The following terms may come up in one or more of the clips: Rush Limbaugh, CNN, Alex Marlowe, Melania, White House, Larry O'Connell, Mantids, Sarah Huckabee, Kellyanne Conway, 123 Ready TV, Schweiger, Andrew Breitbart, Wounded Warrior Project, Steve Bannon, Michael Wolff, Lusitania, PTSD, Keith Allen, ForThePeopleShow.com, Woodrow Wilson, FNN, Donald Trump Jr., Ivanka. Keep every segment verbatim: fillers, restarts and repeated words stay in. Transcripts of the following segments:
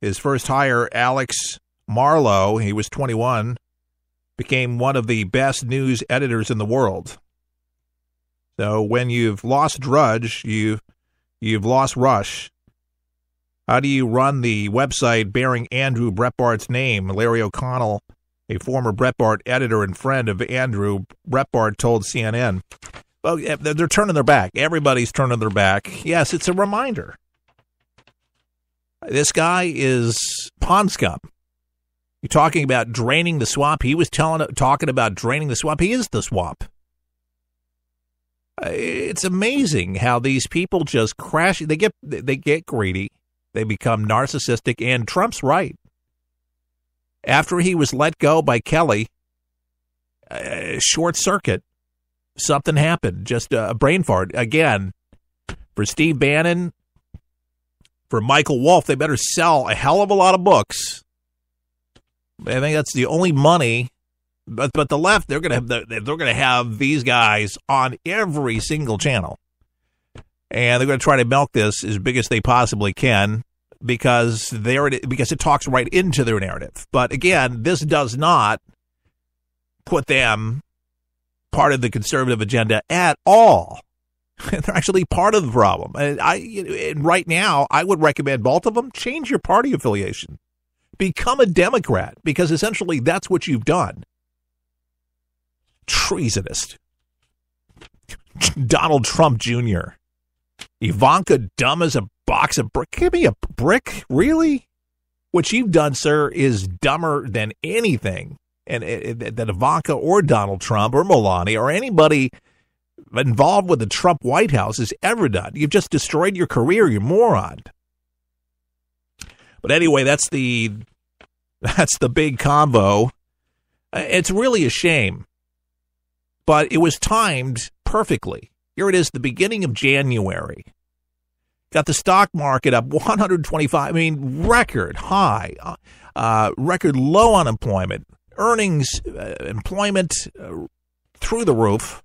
His first hire, Alex Marlowe, he was twenty-one, became one of the best news editors in the world. So when you've lost Drudge, you, you've lost Rush. How do you run the website bearing Andrew Breitbart's name? Larry O'Connell, a former Breitbart editor and friend of Andrew Breitbart, told C N N, well, they're turning their back. Everybody's turning their back. Yes, it's a reminder. This guy is pond scum. You're talking about draining the swamp. He was telling, talking about draining the swamp. He is the swamp. It's amazing how these people just crash. They get they get greedy. They become narcissistic. And Trump's right. After he was let go by Kelly, uh, short circuit, something happened. Just a brain fart again for Steve Bannon. For Michael Wolff, they better sell a hell of a lot of books. I think that's the only money. But but the left, they're gonna have the, they're gonna have these guys on every single channel, and they're gonna try to milk this as big as they possibly can because they're because it talks right into their narrative. But again, this does not put them part of the conservative agenda at all. They're actually part of the problem. And I and right now, I would recommend both of them change your party affiliation, become a Democrat, because essentially that's what you've done. Treasonist. Donald Trump Junior Ivanka, dumb as a box of brick. Give me a brick, really? What you've done, sir, is dumber than anything, and that Ivanka or Donald Trump or Melania or anybody involved with the Trump White House has ever done. You've just destroyed your career, you moron. But anyway, that's the that's the big combo. It's really a shame, but it was timed perfectly. Here it is, the beginning of January. Got the stock market up one hundred twenty-five. I mean, record high, uh, record low unemployment, earnings, uh, employment uh, through the roof.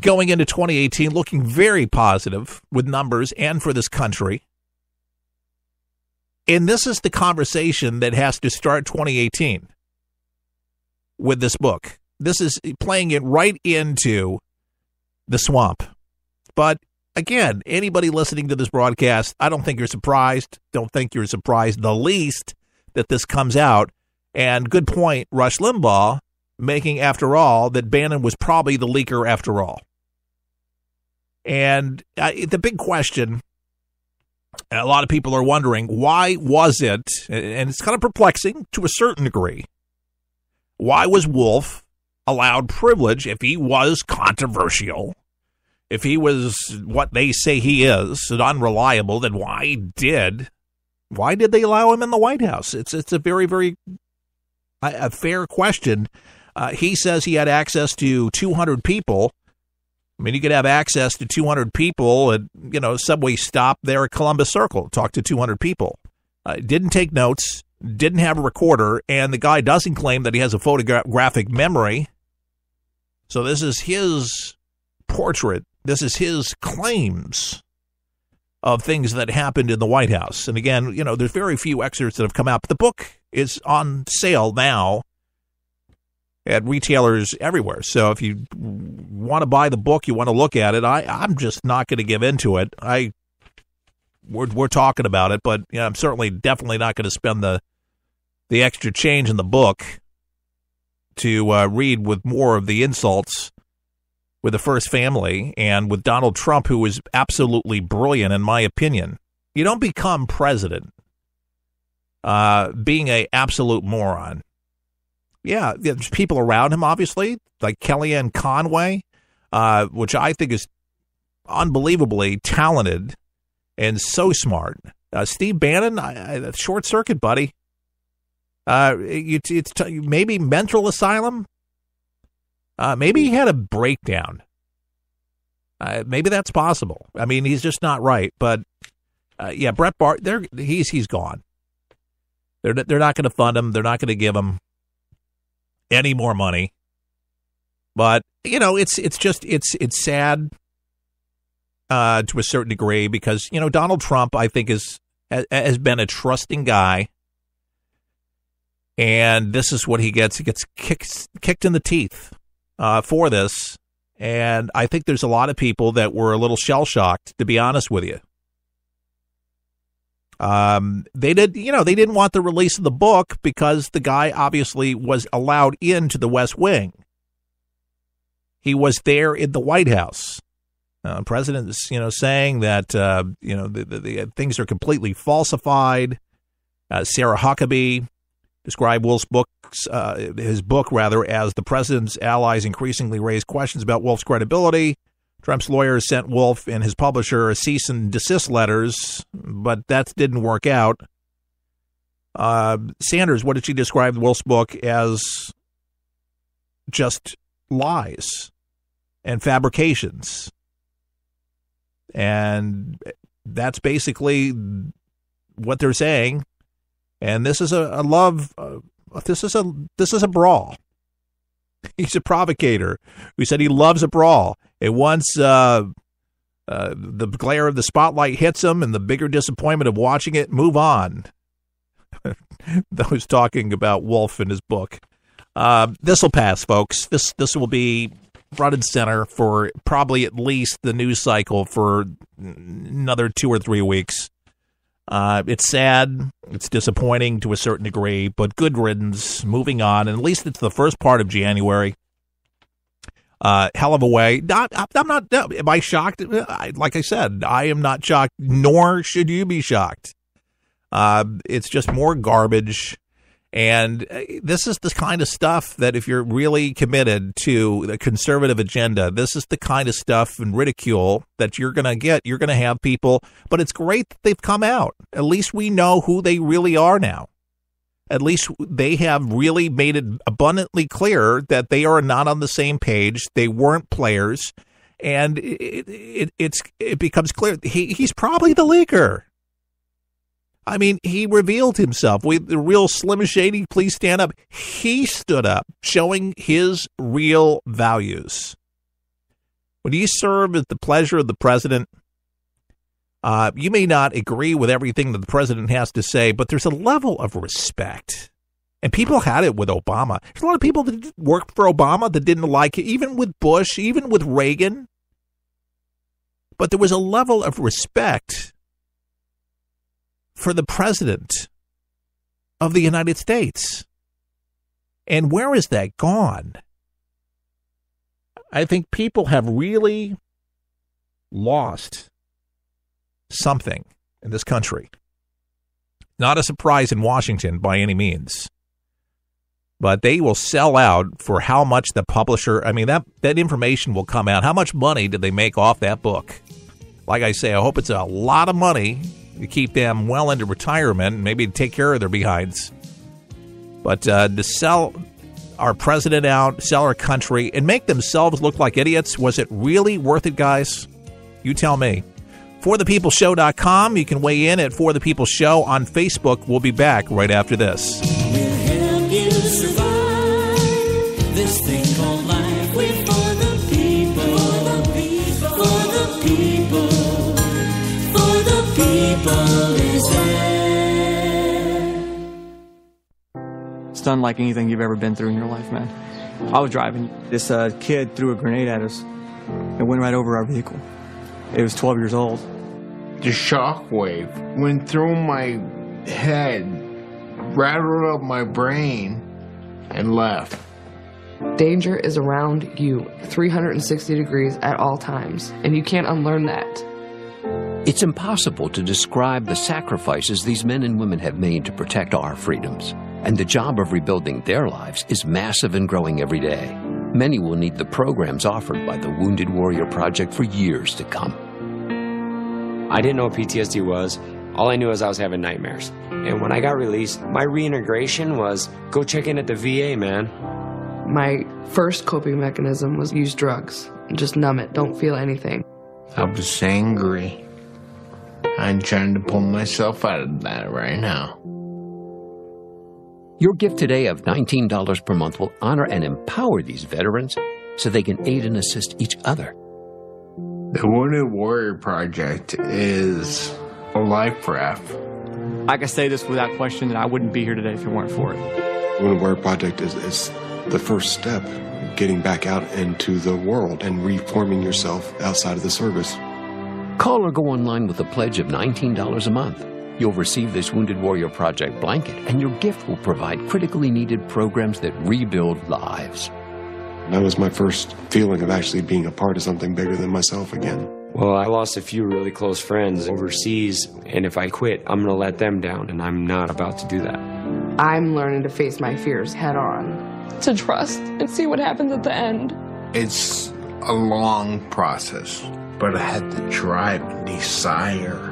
Going into twenty eighteen, looking very positive with numbers and for this country. And this is the conversation that has to start twenty eighteen with this book. This is playing it right into the swamp. But again, anybody listening to this broadcast, I don't think you're surprised. Don't think you're surprised the least that this comes out. And good point, Rush Limbaugh, making, after all, that Bannon was probably the leaker after all. And uh, the big question, and a lot of people are wondering, why was it, and it's kind of perplexing to a certain degree, why was Wolff allowed privilege if he was controversial, if he was what they say he is, and unreliable, then why did, why did they allow him in the White House? It's, it's a very, very a fair question. Uh, he says he had access to two hundred people. I mean, you could have access to two hundred people at, you know, subway stop there at Columbus Circle, talk to two hundred people. Uh, didn't take notes, didn't have a recorder, and the guy doesn't claim that he has a photographic memory. So this is his portrait. This is his claims of things that happened in the White House. And again, you know, there's very few excerpts that have come out, but the book is on sale now at retailers everywhere. So if you want to buy the book, you want to look at it. I, I'm just not going to give into it. I we're we're talking about it, but you know, I'm certainly definitely not going to spend the the extra change in the book to uh, read with more of the insults with the first family and with Donald Trump, who is absolutely brilliant in my opinion. You don't become president uh, being a absolute moron. Yeah, there's people around him, obviously, like Kellyanne Conway, uh, which I think is unbelievably talented and so smart. Uh, Steve Bannon, I, I, short circuit, buddy. Uh, it, it's t- maybe mental asylum. Uh, maybe he had a breakdown. Uh, maybe that's possible. I mean, he's just not right. But uh, yeah, Breitbart, they're he's he's gone. They're they're not going to fund him. They're not going to give him any more money. But you know, it's it's just it's it's sad uh, to a certain degree because you know Donald Trump, I think, is has been a trusting guy, and this is what he gets. He gets kicked, kicked in the teeth uh, for this, and I think there's a lot of people that were a little shell-shocked, to be honest with you. Um, they did, you know, they didn't want the release of the book because the guy obviously was allowed into the West Wing. He was there in the White House. Uh, president's, you know, saying that, uh, you know, the, the, the things are completely falsified. Uh, Sarah Huckabee described Wolff's books, uh, his book, rather, as the president's allies increasingly raised questions about Wolff's credibility. Trump's lawyers sent Wolff and his publisher a cease and desist letters, but that didn't work out. Uh, Sanders, what did she describe Wolff's book as? Just lies and fabrications. And that's basically what they're saying. And this is a, a love. Uh, this is a this is a brawl. He's a provocator who said he loves a brawl. And once uh, uh, the glare of the spotlight hits him and the bigger disappointment of watching it, move on. Those talking about Wolff in his book. Uh, this will pass, folks. This this will be front and center for probably at least the news cycle for another two or three weeks. Uh, it's sad. It's disappointing to a certain degree, but good riddance. Moving on, and at least it's the first part of January. Uh, hell of a way. Not, I'm not. Am I shocked? I, like I said, I am not shocked, nor should you be shocked. Uh, it's just more garbage. And this is the kind of stuff that if you're really committed to the conservative agenda, this is the kind of stuff and ridicule that you're going to get. You're going to have people. But it's great that they've come out. At least we know who they really are now. At least they have really made it abundantly clear that they are not on the same page. They weren't players. And it, it, it's, it becomes clear he, he's probably the leaker. I mean, he revealed himself. With the real Slim Shady, please stand up. He stood up, showing his real values. When you serve at the pleasure of the president, uh, you may not agree with everything that the president has to say, but there's a level of respect. And people had it with Obama. There's a lot of people that worked for Obama that didn't like it, even with Bush, even with Reagan. But there was a level of respect for the president of the United States. And where is that gone? I think people have really lost something in this country. Not a surprise in Washington by any means, but they will sell out for how much the publisher, I mean, that, that information will come out. How much money did they make off that book? Like I say, I hope it's a lot of money to keep them well into retirement, maybe to take care of their behinds. But uh, to sell our president out, sell our country, and make themselves look like idiots, was it really worth it, guys? You tell me. For the people show dot com. You can weigh in at For the People Show on Facebook. We'll be back right after this. We'll help you survive this thing called life with For the People. For the People. For the People. It's unlike anything you've ever been through in your life, man. I was driving. This uh, kid threw a grenade at us and went right over our vehicle. It was twelve years old. The shockwave went through my head, rattled up my brain, and left. Danger is around you three hundred sixty degrees at all times, and you can't unlearn that. It's impossible to describe the sacrifices these men and women have made to protect our freedoms. And the job of rebuilding their lives is massive and growing every day. Many will need the programs offered by the Wounded Warrior Project for years to come. I didn't know what P T S D was. All I knew is I was having nightmares. And when I got released, my reintegration was go check in at the V A, man. My first coping mechanism was use drugs. Just numb it. Don't feel anything. I was angry. I'm trying to pull myself out of that right now. Your gift today of nineteen dollars per month will honor and empower these veterans so they can aid and assist each other. The Wounded Warrior Project is a life raft I can say this without question, that I wouldn't be here today if it weren't for it. Wounded Warrior Project is, is the first step, getting back out into the world and reforming yourself outside of the service. Call or go online with a pledge of nineteen dollars a month. You'll receive this Wounded Warrior Project blanket, and your gift will provide critically needed programs that rebuild lives. That was my first feeling of actually being a part of something bigger than myself again. Well, I lost a few really close friends overseas, and if I quit, I'm going to let them down, and I'm not about to do that. I'm learning to face my fears head on. To trust and see what happens at the end. It's a long process, but I had the drive and desire.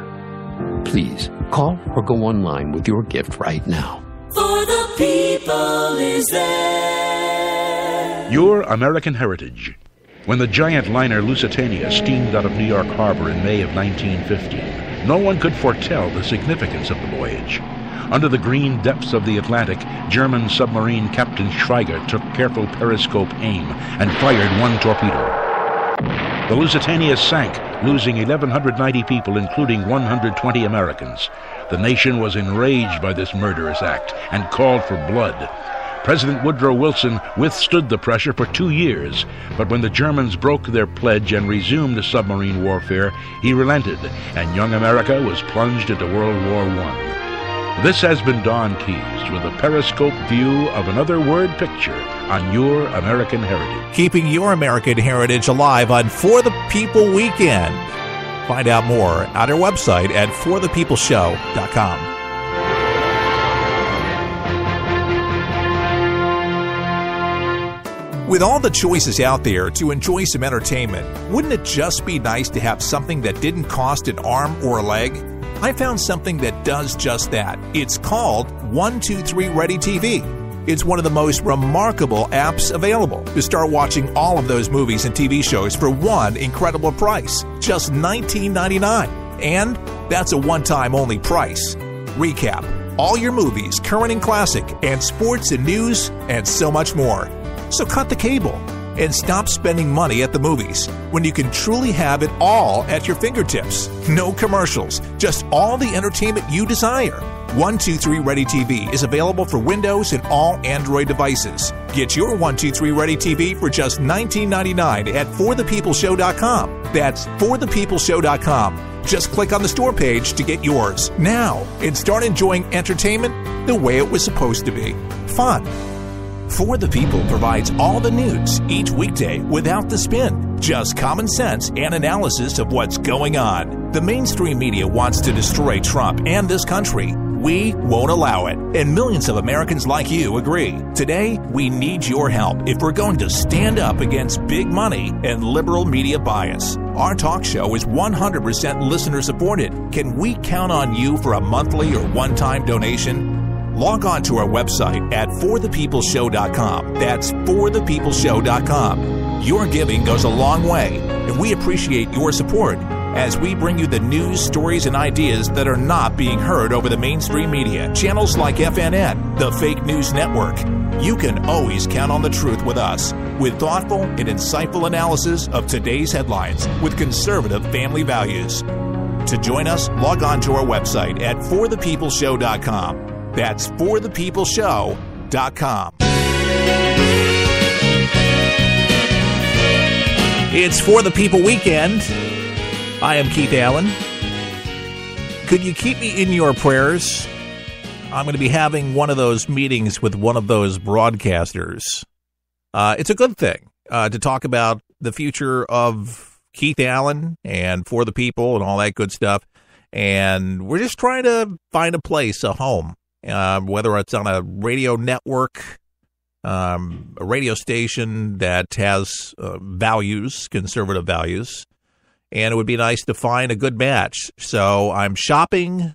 Please, call or go online with your gift right now. For the people is there. Your American heritage. When the giant liner Lusitania steamed out of New York Harbor in May of nineteen fifteen, no one could foretell the significance of the voyage. Under the green depths of the Atlantic, German submarine Captain Schweiger took careful periscope aim and fired one torpedo. The Lusitania sank, losing eleven ninety people, including one hundred twenty Americans. The nation was enraged by this murderous act and called for blood. President Woodrow Wilson withstood the pressure for two years, but when the Germans broke their pledge and resumed submarine warfare, he relented, and young America was plunged into World War One. This has been Don Keyes with a periscope view of another word picture on Your American Heritage. Keeping Your American Heritage alive on For the People Weekend. Find out more at our website at For The People Show dot com. With all the choices out there to enjoy some entertainment, wouldn't it just be nice to have something that didn't cost an arm or a leg? I found something that does just that. It's called one two three Ready T V. It's one of the most remarkable apps available to start watching all of those movies and T V shows for one incredible price, just nineteen ninety-nine. And that's a one-time only price. Recap all your movies, current and classic, and sports and news, and so much more. So cut the cable and stop spending money at the movies when you can truly have it all at your fingertips. No commercials, just all the entertainment you desire. one two three Ready T V is available for Windows and all Android devices. Get your one two three Ready T V for just nineteen ninety-nine at For The People Show dot com. That's For The People Show dot com. Just click on the store page to get yours now and start enjoying entertainment the way it was supposed to be. Fun. For the People provides all the news each weekday without the spin, just common sense and analysis of what's going on. The mainstream media wants to destroy Trump and this country. We won't allow it, and millions of Americans like you agree. Today, we need your help if we're going to stand up against big money and liberal media bias. Our talk show is one hundred percent listener supported. Can we count on you for a monthly or one-time donation? Log on to our website at For The People Show dot com. That's For The People Show dot com. Your giving goes a long way, and we appreciate your support as we bring you the news, stories, and ideas that are not being heard over the mainstream media, channels like F N N, the Fake News Network. You can always count on the truth with us, with thoughtful and insightful analysis of today's headlines with conservative family values. To join us, log on to our website at For The People Show dot com. That's For The People Show dot com. It's For the People Weekend. I am Keith Allen. Could you keep me in your prayers? I'm going to be having one of those meetings with one of those broadcasters. Uh, it's a good thing uh, to talk about the future of Keith Allen and For the People and all that good stuff. And we're just trying to find a place, a home. Um, whether it's on a radio network, um, a radio station that has uh, values, conservative values, and it would be nice to find a good match. So I'm shopping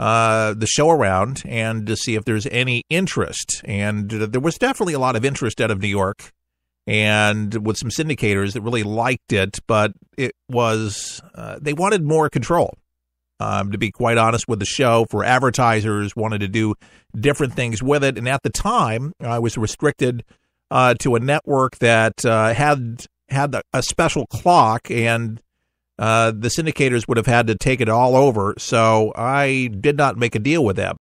uh, the show around and to see if there's any interest. And there was definitely a lot of interest out of New York and with some syndicators that really liked it, but it was uh, they wanted more control. Um, to be quite honest with the show, for advertisers, wanted to do different things with it. And at the time, I was restricted uh, to a network that uh, had had a special clock, and uh, the syndicators would have had to take it all over. So I did not make a deal with them.